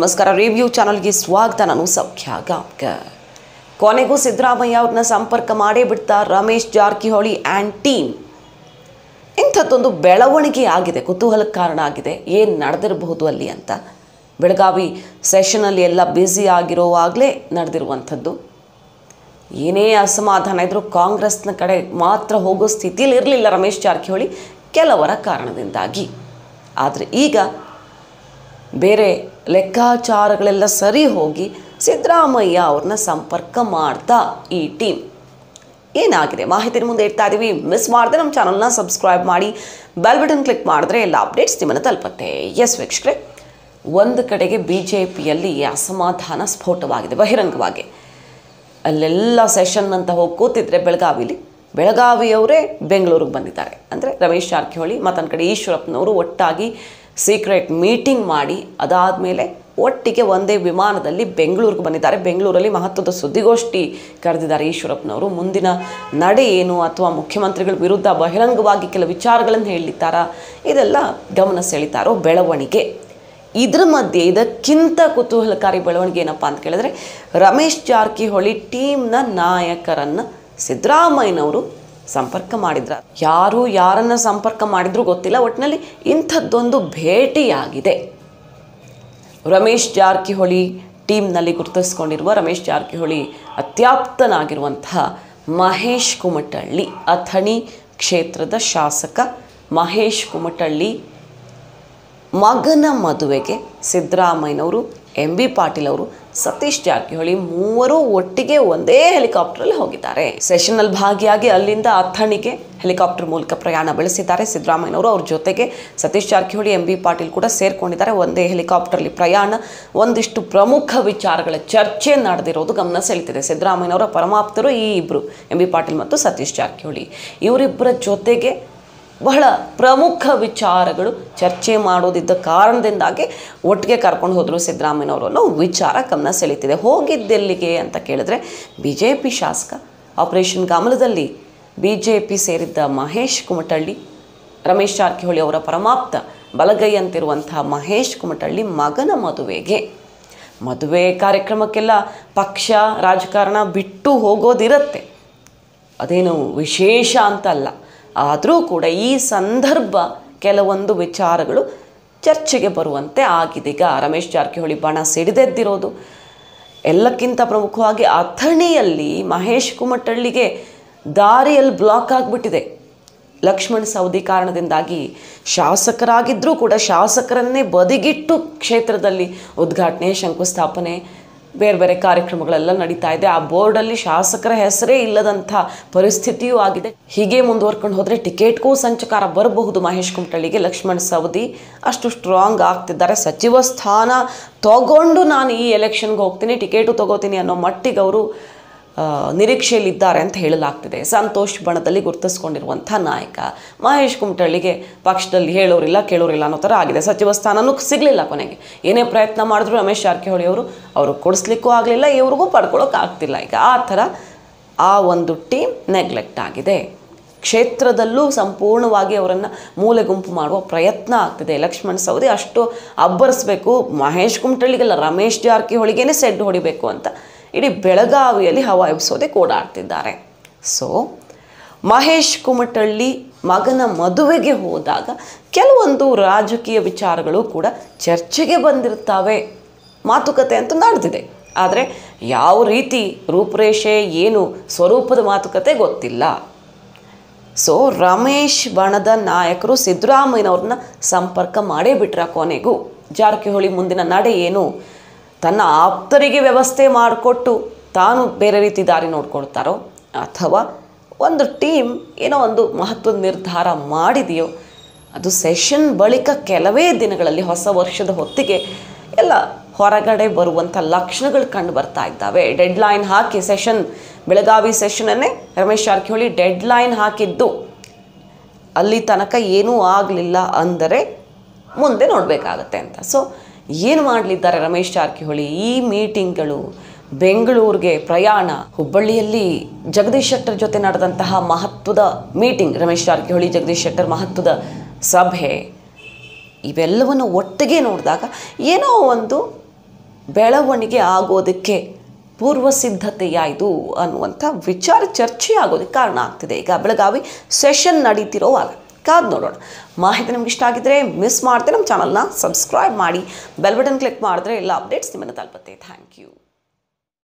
ನಮಸ್ಕಾರ ರಿವ್ಯೂ ಚಾನೆಲ್ಗೆ ಸ್ವಾಗತ ನಾನು ಸೌಖ್ಯ ಗಾಂವ್ಕರ್ ಕೊನೆಗೂ ಸಿದ್ದರಾಮಯ್ಯ ಅವರನ್ನು ಸಂಪರ್ಕ ಮಾಡೇ ಬಿಡ್ತಾರ ರಮೇಶ್ ಜಾರಕಿಹೊಳಿ ಆ್ಯಂಡ್ ಟೀಮ್ ಇಂಥದ್ದೊಂದು ಬೆಳವಣಿಗೆ ಆಗಿದೆ ಕುತೂಹಲಕಾರಣ ಆಗಿದೆ ಏನು ನಡೆದಿರಬಹುದು ಅಲ್ಲಿ ಅಂತ ಬೆಳಗಾವಿ ಸೆಷನಲ್ಲಿ ಎಲ್ಲ ಬ್ಯುಸಿ ಆಗಿರೋವಾಗಲೇ ನಡೆದಿರುವಂಥದ್ದು ಏನೇ ಅಸಮಾಧಾನ ಇದ್ದರೂ ಕಾಂಗ್ರೆಸ್ನ ಕಡೆ ಮಾತ್ರ ಹೋಗೋ ಸ್ಥಿತಿಯಲ್ಲಿ ಇರಲಿಲ್ಲ ರಮೇಶ್ ಜಾರಕಿಹೊಳಿ ಕೆಲವರ ಕಾರಣದಿಂದಾಗಿ ಆದರೆ ಈಗ ಬೇರೆ ಲೆಕ್ಕಾಚಾರಗಳೆಲ್ಲ ಸರಿ ಹೋಗಿ ಸಿದ್ದರಾಮಯ್ಯ ಅವ್ರನ್ನ ಸಂಪರ್ಕ ಮಾಡ್ತಾ ಈ ಟೀಮ್ ಏನಾಗಿದೆ ಮಾಹಿತಿನ ಮುಂದೆ ಇಡ್ತಾ ಇದ್ದೀವಿ ಮಿಸ್ ಮಾಡಿದೆ ನಮ್ಮ ಚಾನಲ್ನ ಸಬ್ಸ್ಕ್ರೈಬ್ ಮಾಡಿ ಬೆಲ್ ಬಟನ್ ಕ್ಲಿಕ್ ಮಾಡಿದ್ರೆ ಎಲ್ಲ ಅಪ್ಡೇಟ್ಸ್ ನಿಮ್ಮನ್ನು ತಲುಪುತ್ತೆ ಎಸ್ ವೀಕ್ಷಕರೇ ಒಂದು ಕಡೆಗೆ ಬಿ ಜೆ ಪಿಯಲ್ಲಿ ಅಸಮಾಧಾನ ಸ್ಫೋಟವಾಗಿದೆ ಬಹಿರಂಗವಾಗಿ ಅಲ್ಲೆಲ್ಲ ಸೆಷನ್ ಅಂತ ಹೋಗಿ ಕೂತಿದ್ರೆ ಬೆಳಗಾವಿಯವರೇ ಬೆಂಗಳೂರಿಗೆ ಬಂದಿದ್ದಾರೆ ಅಂದರೆ ರಮೇಶ್ ಜಾರಕಿಹೊಳಿ ಮತ್ತೊಂದು ಕಡೆ ಈಶ್ವರಪ್ಪನವರು ಒಟ್ಟಾಗಿ ಸೀಕ್ರೆಟ್ ಮೀಟಿಂಗ್ ಮಾಡಿ ಅದಾದ ಮೇಲೆ ಒಟ್ಟಿಗೆ ಒಂದೇ ವಿಮಾನದಲ್ಲಿ ಬೆಂಗಳೂರಿಗೆ ಬಂದಿದ್ದಾರೆ ಬೆಂಗಳೂರಲ್ಲಿ ಮಹತ್ವದ ಸುದ್ದಿಗೋಷ್ಠಿ ಕರೆದಿದ್ದಾರೆ ಈಶ್ವರಪ್ಪನವರು ಮುಂದಿನ ನಡೆ ಏನು ಅಥವಾ ಮುಖ್ಯಮಂತ್ರಿಗಳ ವಿರುದ್ಧ ಬಹಿರಂಗವಾಗಿ ಕೆಲ ವಿಚಾರಗಳನ್ನು ಹೇಳಿದ್ದಾರಾ ಇದೆಲ್ಲ ಗಮನ ಸೆಳೀತಾರೋ ಬೆಳವಣಿಗೆ ಇದರ ಮಧ್ಯೆ ಇದಕ್ಕಿಂತ ಕುತೂಹಲಕಾರಿ ಬೆಳವಣಿಗೆ ಏನಪ್ಪ ಅಂತ ಕೇಳಿದ್ರೆ ರಮೇಶ್ ಜಾರಕಿಹೊಳಿ ಟೀಮ್ನ ನಾಯಕರನ್ನು ಸಿದ್ದರಾಮಯ್ಯನವರು ಸಂಪರ್ಕ ಮಾಡಿದ್ರ ಯಾರು ಯಾರನ್ನು ಸಂಪರ್ಕ ಮಾಡಿದ್ರು ಗೊತ್ತಿಲ್ಲ ಒಟ್ಟಿನಲ್ಲಿ ಇಂಥದ್ದೊಂದು ಭೇಟಿಯಾಗಿದೆ ರಮೇಶ್ ಜಾರಕಿಹೊಳಿ ಟೀಮ್ನಲ್ಲಿ ಗುರುತಿಸ್ಕೊಂಡಿರುವ ರಮೇಶ್ ಜಾರಕಿಹೊಳಿ ಅತ್ಯಾಪ್ತನಾಗಿರುವಂತಹ ಮಹೇಶ್ ಕುಮಟಳ್ಳಿ ಅಥಣಿ ಕ್ಷೇತ್ರದ ಶಾಸಕ ಮಹೇಶ್ ಕುಮಟಳ್ಳಿ ಮಗನ ಮದುವೆಗೆ ಸಿದ್ದರಾಮಯ್ಯನವರು ಎಂ ಬಿ ಪಾಟೀಲ್ ಅವರು ಸತೀಶ್ ಜಾರಕಿಹೊಳಿ ಮೂವರು ಒಟ್ಟಿಗೆ ಒಂದೇ ಹೆಲಿಕಾಪ್ಟರಲ್ಲಿ ಹೋಗಿದ್ದಾರೆ ಸೆಷನ್ನಲ್ಲಿ ಭಾಗಿಯಾಗಿ ಅಲ್ಲಿಂದ ಅಥಣಿಗೆ ಹೆಲಿಕಾಪ್ಟರ್ ಮೂಲಕ ಪ್ರಯಾಣ ಬೆಳೆಸಿದ್ದಾರೆ ಸಿದ್ದರಾಮಯ್ಯನವರು ಅವ್ರ ಜೊತೆಗೆ ಸತೀಶ್ ಜಾರಕಿಹೊಳಿ ಎಂ ಬಿ ಪಾಟೀಲ್ ಕೂಡ ಸೇರಿಕೊಂಡಿದ್ದಾರೆ ಒಂದೇ ಹೆಲಿಕಾಪ್ಟರ್ಲಿ ಪ್ರಯಾಣ ಒಂದಿಷ್ಟು ಪ್ರಮುಖ ವಿಚಾರಗಳ ಚರ್ಚೆ ನಡೆದಿರೋದು ಗಮನ ಸೆಳೀತಿದೆ ಸಿದ್ದರಾಮಯ್ಯನವರ ಪರಮಾಪ್ತರು ಈ ಇಬ್ಬರು ಎಂ ಬಿ ಪಾಟೀಲ್ ಮತ್ತು ಸತೀಶ್ ಜಾರಕಿಹೊಳಿ ಇವರಿಬ್ಬರ ಜೊತೆಗೆ ಬಹಳ ಪ್ರಮುಖ ವಿಚಾರಗಳು ಚರ್ಚೆ ಮಾಡೋದಿದ್ದ ಕಾರಣದಿಂದಾಗಿ ಒಟ್ಟಿಗೆ ಕರ್ಕೊಂಡು ಹೋದರು ಸಿದ್ದರಾಮಯ್ಯನವರು ಅನ್ನೋ ವಿಚಾರ ಗಮನ ಸೆಳೀತಿದೆ ಹೋಗಿದ್ದೆಲ್ಲಿಗೆ ಅಂತ ಕೇಳಿದ್ರೆ ಬಿ ಜೆ ಪಿ ಶಾಸಕ ಆಪರೇಷನ್ ಕಮಲದಲ್ಲಿ ಬಿ ಜೆ ಪಿ ಸೇರಿದ್ದ ಮಹೇಶ್ ಕುಮಟಳ್ಳಿ ರಮೇಶ್ ಜಾರಕಿಹೊಳಿ ಅವರ ಪರಮಾಪ್ತ ಬಲಗೈ ಅಂತಿರುವಂತಹ ಮಹೇಶ್ ಕುಮಟಳ್ಳಿ ಮಗನ ಮದುವೆ ಕಾರ್ಯಕ್ರಮಕ್ಕೆಲ್ಲ ಪಕ್ಷ ರಾಜಕಾರಣ ಬಿಟ್ಟು ಹೋಗೋದಿರುತ್ತೆ ಅದೇನು ವಿಶೇಷ ಅಂತ ಅಲ್ಲ ಆದರೂ ಕೂಡ ಈ ಸಂದರ್ಭ ಕೆಲವೊಂದು ವಿಚಾರಗಳು ಚರ್ಚೆಗೆ ಬರುವಂತೆ ಆಗಿದೀಗ ರಮೇಶ್ ಜಾರಕಿಹೊಳಿ ಬಾಣ ಸಿಡಿದೆದ್ದಿರೋದು ಎಲ್ಲಕ್ಕಿಂತ ಪ್ರಮುಖವಾಗಿ ಅಥಣಿಯಲ್ಲಿ ಮಹೇಶ್ ಕುಮಟಳ್ಳಿಗೆ ದಾರಿಯಲ್ಲಿ ಬ್ಲಾಕ್ ಆಗಿಬಿಟ್ಟಿದೆ ಲಕ್ಷ್ಮಣ್ ಸವದಿ ಕಾರಣದಿಂದಾಗಿ ಶಾಸಕರಾಗಿದ್ದರೂ ಕೂಡ ಶಾಸಕರನ್ನೇ ಬದಿಗಿಟ್ಟು ಕ್ಷೇತ್ರದಲ್ಲಿ ಉದ್ಘಾಟನೆ ಶಂಕುಸ್ಥಾಪನೆ ಬೇರೆ ಬೇರೆ ಕಾರ್ಯಕ್ರಮಗಳೆಲ್ಲ ನಡೀತಾ ಇದೆ ಆ ಬೋರ್ಡಲ್ಲಿ ಶಾಸಕರ ಹೆಸರೇ ಇಲ್ಲದಂಥ ಪರಿಸ್ಥಿತಿಯೂ ಆಗಿದೆ ಹೀಗೆ ಮುಂದುವರ್ಕೊಂಡು ಹೋದರೆ ಟಿಕೆಟ್ಗೂ ಸಂಚಕಾರ ಬರಬಹುದು ಮಹೇಶ್ ಕುಮಟಳ್ಳಿಗೆ ಲಕ್ಷ್ಮಣ್ ಸವದಿ ಅಷ್ಟು ಸ್ಟ್ರಾಂಗ್ ಆಗ್ತಿದ್ದಾರೆ ಸಚಿವ ಸ್ಥಾನ ತಗೊಂಡು ನಾನು ಈ ಎಲೆಕ್ಷನ್ಗೆ ಹೋಗ್ತೀನಿ ಟಿಕೆಟು ತೊಗೋತೀನಿ ಅನ್ನೋ ಮಟ್ಟಿಗೆ ಅವರು ನಿರೀಕ್ಷೆಯಲ್ಲಿದ್ದಾರೆ ಅಂತ ಹೇಳಲಾಗ್ತಿದೆ ಸಂತೋಷ್ ಬಣದಲ್ಲಿ ಗುರುತಿಸ್ಕೊಂಡಿರುವಂಥ ನಾಯಕ ಮಹೇಶ್ ಕುಮಟಳ್ಳಿಗೆ ಪಕ್ಷದಲ್ಲಿ ಹೇಳೋರಿಲ್ಲ ಕೇಳೋರಿಲ್ಲ ಅನ್ನೋ ಥರ ಆಗಿದೆ ಸಚಿವ ಸ್ಥಾನನೂ ಸಿಗಲಿಲ್ಲ ಕೊನೆಗೆ ಏನೇ ಪ್ರಯತ್ನ ಮಾಡಿದ್ರು ರಮೇಶ್ ಜಾರಕಿಹೊಳಿ ಅವರು ಕೊಡಿಸ್ಲಿಕ್ಕೂ ಆಗಲಿಲ್ಲ ಇವ್ರಿಗೂ ಪಡ್ಕೊಳ್ಳೋಕ್ಕಾಗ್ತಿಲ್ಲ ಈಗ ಆ ಥರ ಆ ಒಂದು ಟೀಮ್ ನೆಗ್ಲೆಕ್ಟ್ ಆಗಿದೆ ಕ್ಷೇತ್ರದಲ್ಲೂ ಸಂಪೂರ್ಣವಾಗಿ ಅವರನ್ನು ಮೂಲೆ ಗುಂಪು ಮಾಡುವ ಪ್ರಯತ್ನ ಆಗ್ತಿದೆ ಲಕ್ಷ್ಮಣ್ ಸವದಿ ಅಷ್ಟು ಅಬ್ಬರಿಸಬೇಕು ಮಹೇಶ್ ಕುಮಟಳ್ಳಿಗೆಲ್ಲ ರಮೇಶ್ ಜಾರಕಿಹೊಳಿಗೇನೆ ಸೆಡ್ ಹೊಡಿಬೇಕು ಅಂತ ಇಡೀ ಬೆಳಗಾವಿಯಲ್ಲಿ ಹವಾ ಎಬ್ಸೋದೆ ಓಡಾಡ್ತಿದ್ದಾರೆ ಸೊ ಮಹೇಶ್ ಕುಮಟಳ್ಳಿ ಮಗನ ಮದುವೆಗೆ ಹೋದಾಗ ಕೆಲವೊಂದು ರಾಜಕೀಯ ವಿಚಾರಗಳು ಕೂಡ ಚರ್ಚೆಗೆ ಬಂದಿರ್ತಾವೆ ಮಾತುಕತೆ ಅಂತೂ ನಡೆದಿದೆ ಆದರೆ ಯಾವ ರೀತಿ ರೂಪರೇಷೆ ಏನು ಸ್ವರೂಪದ ಮಾತುಕತೆ ಗೊತ್ತಿಲ್ಲ ಸೊ ರಮೇಶ್ ಬಣದ ನಾಯಕರು ಸಿದ್ದರಾಮಯ್ಯನವ್ರನ್ನ ಸಂಪರ್ಕ ಮಾಡೇ ಬಿಟ್ರ ಕೊನೆಗೂ ಜಾರಕಿಹೊಳಿ ಮುಂದಿನ ನಡೆ ಏನು ತನ್ನ ಆಪ್ತರಿಗೆ ವ್ಯವಸ್ಥೆ ಮಾಡಿಕೊಟ್ಟು ತಾನು ಬೇರೆ ರೀತಿ ದಾರಿ ನೋಡ್ಕೊಳ್ತಾರೋ ಅಥವಾ ಒಂದು ಟೀಮ್ ಏನೋ ಒಂದು ಮಹತ್ವದ ನಿರ್ಧಾರ ಮಾಡಿದೆಯೋ ಅದು ಸೆಷನ್ ಬಳಿಕ ಕೆಲವೇ ದಿನಗಳಲ್ಲಿ ಹೊಸ ವರ್ಷದ ಹೊತ್ತಿಗೆ ಎಲ್ಲ ಹೊರಗಡೆ ಬರುವಂಥ ಲಕ್ಷಣಗಳು ಕಂಡು ಬರ್ತಾ ಇದ್ದಾವೆ ಡೆಡ್ಲೈನ್ ಹಾಕಿ ಸೆಷನ್ ಬೆಳಗಾವಿ ಸೆಷನನ್ನೇ ರಮೇಶ್ ಜಾರಕಿಹೊಳಿ ಡೆಡ್ಲೈನ್ ಹಾಕಿದ್ದು ಅಲ್ಲಿ ತನಕ ಏನೂ ಆಗಲಿಲ್ಲ ಅಂದರೆ ಮುಂದೆ ನೋಡಬೇಕಾಗತ್ತೆ ಅಂತ ಸೊ ಏನು ಮಾಡಲಿದ್ದಾರೆ ರಮೇಶ್ ಜಾರಕಿಹೊಳಿ ಈ ಮೀಟಿಂಗ್ಗಳು ಬೆಂಗಳೂರಿಗೆ ಪ್ರಯಾಣ ಹುಬ್ಬಳ್ಳಿಯಲ್ಲಿ ಜಗದೀಶ್ ಶೆಟ್ಟರ್ ಜೊತೆ ನಡೆದಂತಹ ಮಹತ್ವದ ಮೀಟಿಂಗ್ ರಮೇಶ್ ಜಾರಕಿಹೊಳಿ ಜಗದೀಶ್ ಶೆಟ್ಟರ್ ಮಹತ್ವದ ಸಭೆ ಇವೆಲ್ಲವನ್ನು ಒಟ್ಟಿಗೆ ನೋಡಿದಾಗ ಏನೋ ಒಂದು ಬೆಳವಣಿಗೆ ಆಗೋದಕ್ಕೆ ಪೂರ್ವಸಿದ್ಧತೆಯಾಯಿತು ಅನ್ನುವಂಥ ವಿಚಾರ ಚರ್ಚೆಯಾಗೋದಕ್ಕೆ ಕಾರಣ ಆಗ್ತಿದೆ ಈಗ ಬೆಳಗಾವಿ ಸೆಷನ್ ನಡೀತಿರೋವಾಗ. ಕಾದು ನೋಡೋಣ. ಮಾಹಿತಿ ನಿಮ್ಗೆ ಇಷ್ಟ ಆಗಿದ್ದರೆ ಮಿಸ್ ಮಾಡ್ತೇನೆ, ನಮ್ಮ ಚಾನಲ್ನ ಸಬ್ಸ್ಕ್ರೈಬ್ ಮಾಡಿ ಬೆಲ್ ಬಟನ್ ಕ್ಲಿಕ್ ಮಾಡಿದ್ರೆ ಎಲ್ಲ ಅಪ್ಡೇಟ್ಸ್ ನಿಮ್ಮನ್ನು ತಲುಪುತ್ತೆ. Thank you.